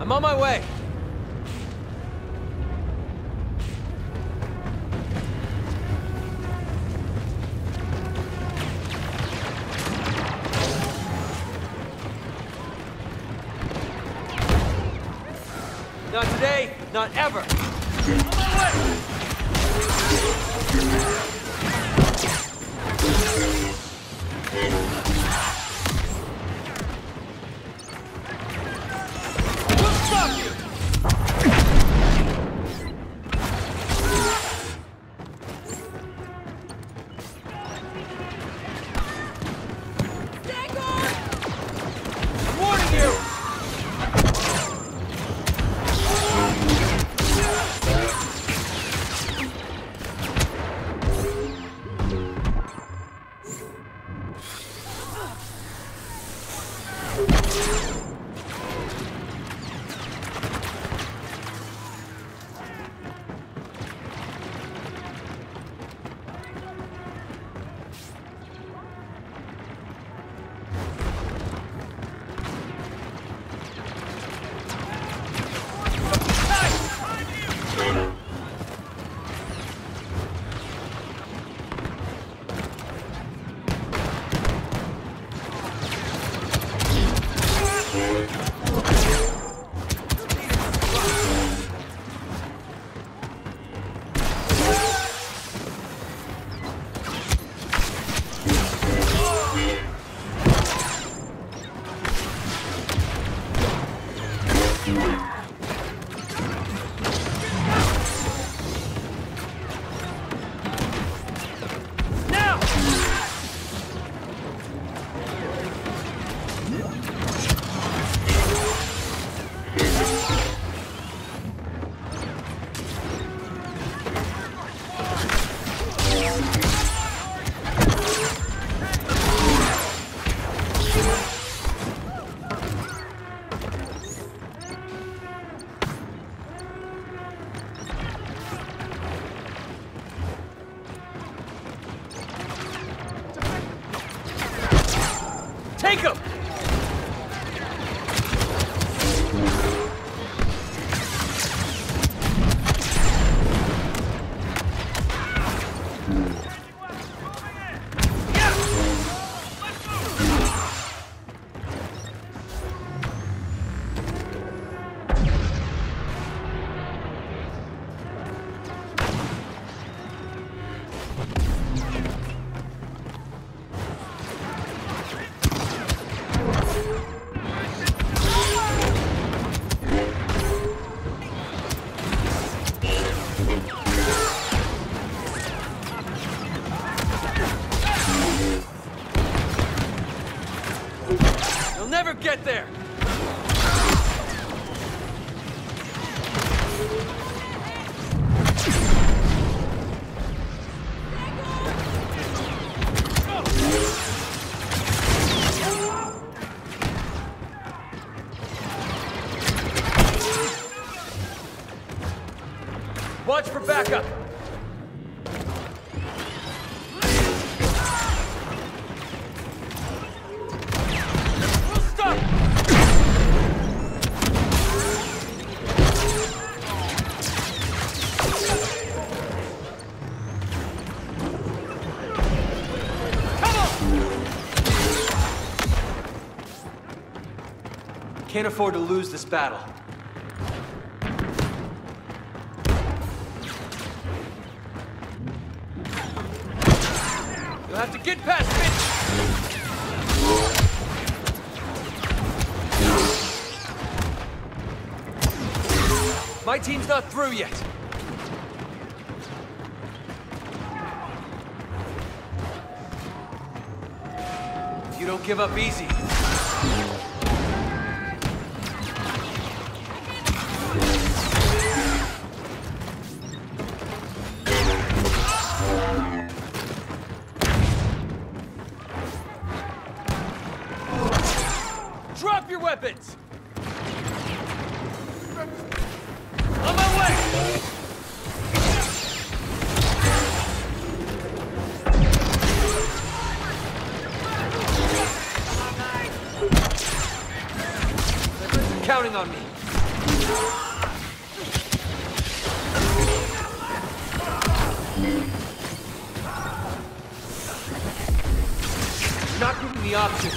I'm on my way. Not today, not ever. Take him! Never get there! Watch for backup! Can't afford to lose this battle. You'll have to get past me! My team's not through yet. You don't give up easy. Drop your weapons! On my way! They're counting on me. Not given the option.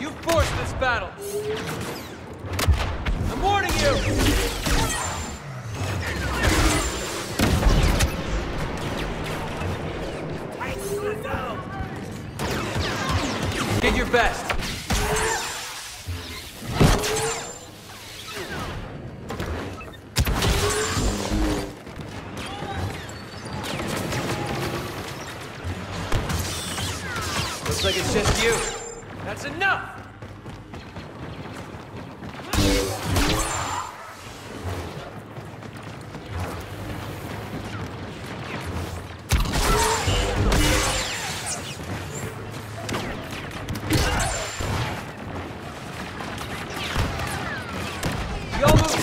You forced this battle. I'm warning you. Did your best. Looks like it's just you. That's enough.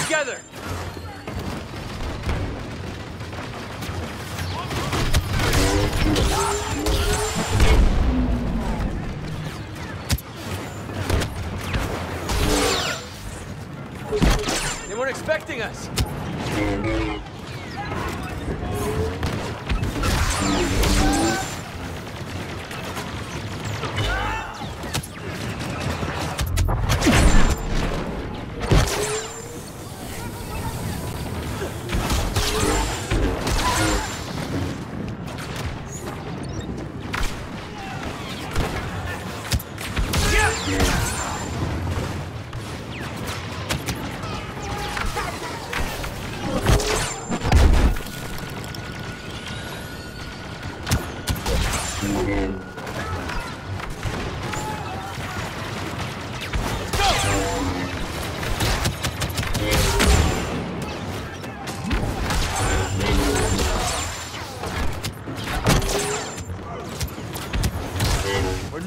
Together. They weren't expecting us.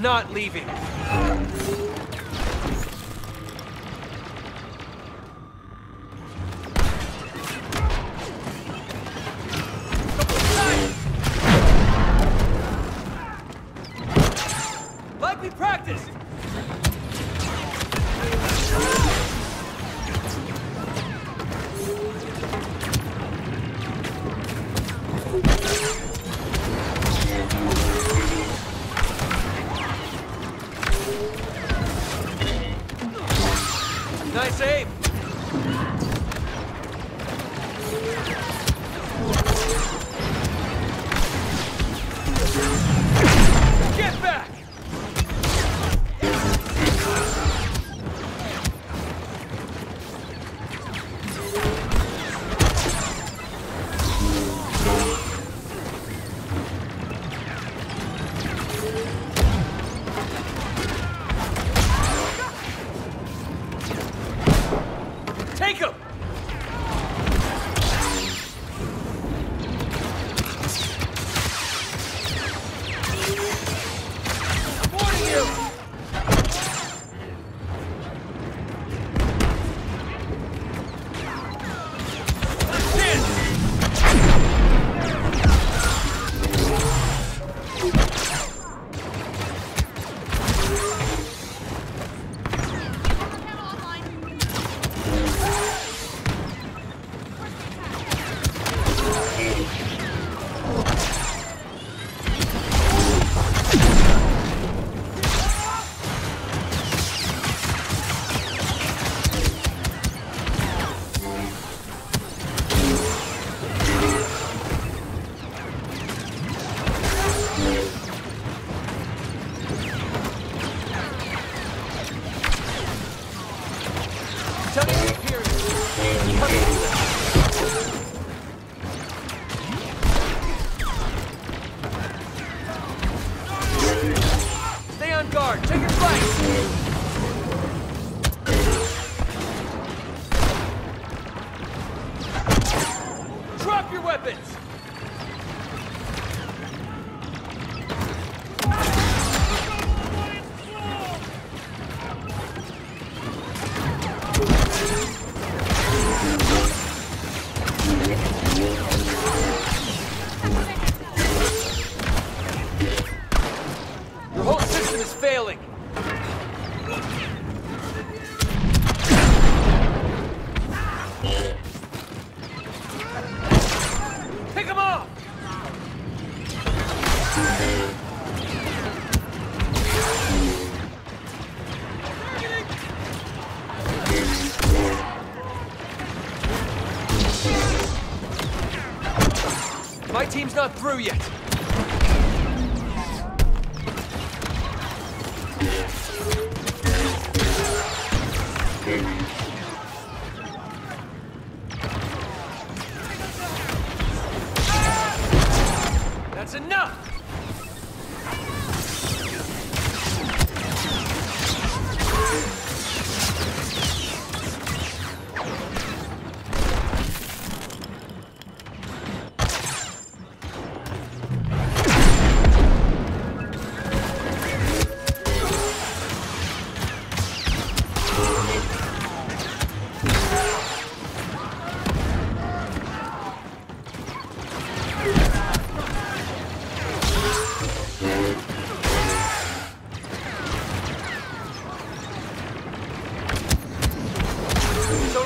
Not leaving. Like we practiced. Nice aim! Get back! Take him! I'm warning you! That's it! Stay on guard. Take your flanks. Drop your weapons. My team's not through yet. That's enough!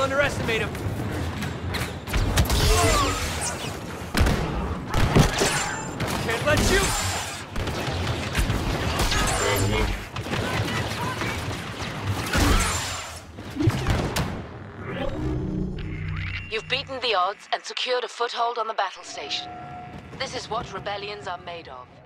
Underestimate him. Can't let you. You've beaten the odds and secured a foothold on the battle station. This is what rebellions are made of.